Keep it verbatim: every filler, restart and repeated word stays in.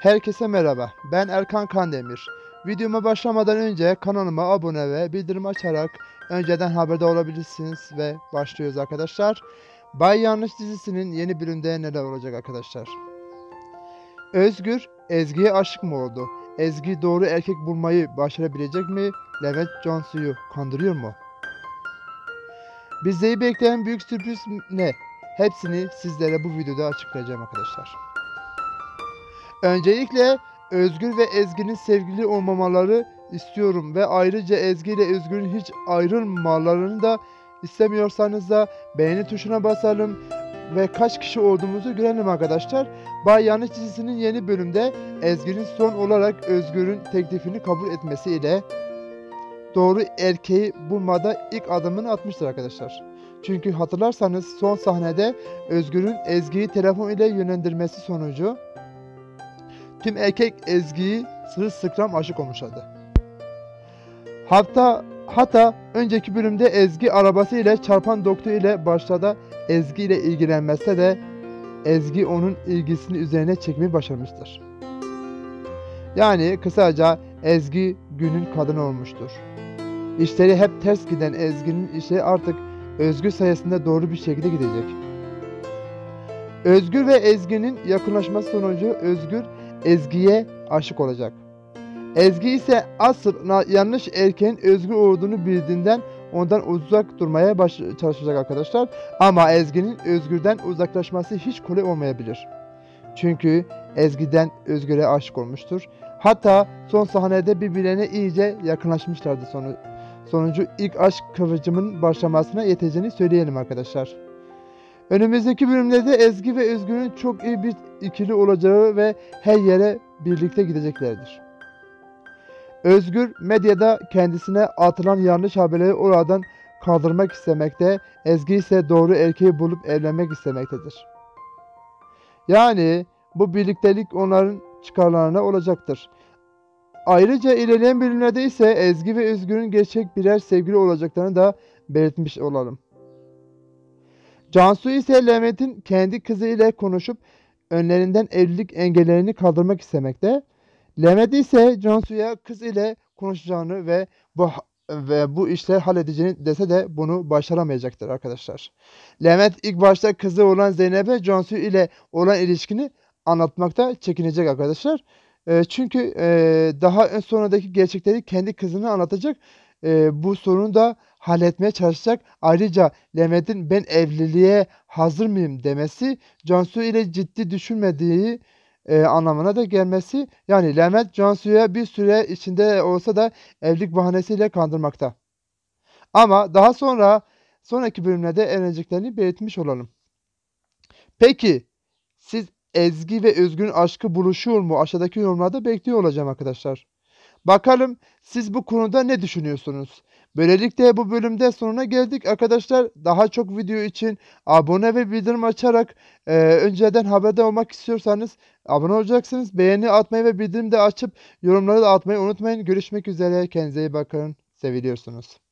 Herkese merhaba, ben Erkan Kandemir. Videoma başlamadan önce kanalıma abone ve bildirim açarak önceden haberdar olabilirsiniz ve başlıyoruz arkadaşlar. Bay Yanlış dizisinin yeni bölümünde neler olacak arkadaşlar? Özgür, Ezgi'ye aşık mı oldu? Ezgi doğru erkek bulmayı başarabilecek mi? Levent Cansu'yu kandırıyor mu? Bizleri bekleyen büyük sürpriz ne? Hepsini sizlere bu videoda açıklayacağım arkadaşlar. Öncelikle Özgür ve Ezgi'nin sevgili olmamaları istiyorum ve ayrıca Ezgi ile Özgür'ün hiç ayrılmalarını da istemiyorsanız da beğeni tuşuna basalım ve kaç kişi olduğumuzu görelim arkadaşlar. Bay Yanlış dizisinin yeni bölümde Ezgi'nin son olarak Özgür'ün teklifini kabul etmesiyle doğru erkeği bulmada ilk adımını atmıştır arkadaşlar. Çünkü hatırlarsanız son sahnede Özgür'ün Ezgi'yi telefon ile yönlendirmesi sonucu tüm erkek Ezgi'yi sırılsıklam aşık olmuşlardı. Hatta hatta önceki bölümde Ezgi arabası ile çarpan doktor ile başta da Ezgi ile ilgilenmese de Ezgi onun ilgisini üzerine çekmeyi başarmıştır. Yani kısaca Ezgi günün kadını olmuştur. İşleri hep ters giden Ezgi'nin işi artık Özgür sayesinde doğru bir şekilde gidecek. Özgür ve Ezgi'nin yakınlaşması sonucu Özgür Ezgi'ye aşık olacak. Ezgi ise asıl yanlış erkeğin Özgür olduğunu bildiğinden ondan uzak durmaya baş çalışacak arkadaşlar. Ama Ezgi'nin Özgür'den uzaklaşması hiç kolay olmayabilir. Çünkü Ezgi'den Özgür'e aşık olmuştur. Hatta son sahnede birbirlerine iyice yakınlaşmışlardı sonu. Sonucu ilk aşk kıvılcımının başlamasına yeteceğini söyleyelim arkadaşlar. Önümüzdeki bölümlerde Ezgi ve Özgür'ün çok iyi bir ikili olacağı ve her yere birlikte gideceklerdir. Özgür medyada kendisine atılan yanlış haberleri oradan kaldırmak istemekte, Ezgi ise doğru erkeği bulup evlenmek istemektedir. Yani bu birliktelik onların çıkarlarına olacaktır. Ayrıca ilerleyen bölümlerde ise Ezgi ve Özgür'ün gerçek birer sevgili olacaklarını da belirtmiş olalım. Cansu ise Levent'in kendi kızı ile konuşup önlerinden evlilik engellerini kaldırmak istemekte. Levent ise Cansu'ya kız ile konuşacağını ve bu ve bu işleri halledeceğini dese de bunu başaramayacaktır arkadaşlar. Levent ilk başta kızı olan Zeynep'e Cansu ile olan ilişkini anlatmakta çekinecek arkadaşlar. E, çünkü e, daha en sonundaki gerçekleri kendi kızını anlatacak. E, bu sorunu da halletmeye çalışacak. Ayrıca Levent'in ben evliliğe hazır mıyım demesi Cansu ile ciddi düşünmediği e, anlamına da gelmesi. Yani Levent Cansu'ya bir süre içinde olsa da evlilik bahanesiyle kandırmakta. Ama daha sonra sonraki bölümlerde evleneceklerini belirtmiş olalım. Peki siz Ezgi ve Özgür'ün aşkı buluşuyor mu? Aşağıdaki yorumlarda bekliyor olacağım arkadaşlar. Bakalım siz bu konuda ne düşünüyorsunuz? Böylelikle bu bölümde sonuna geldik arkadaşlar. Daha çok video için abone ve bildirim açarak e, önceden haberdar olmak istiyorsanız abone olacaksınız. Beğeni atmayı ve bildirim de açıp yorumları da atmayı unutmayın. Görüşmek üzere. Kendinize iyi bakın. Seviliyorsunuz.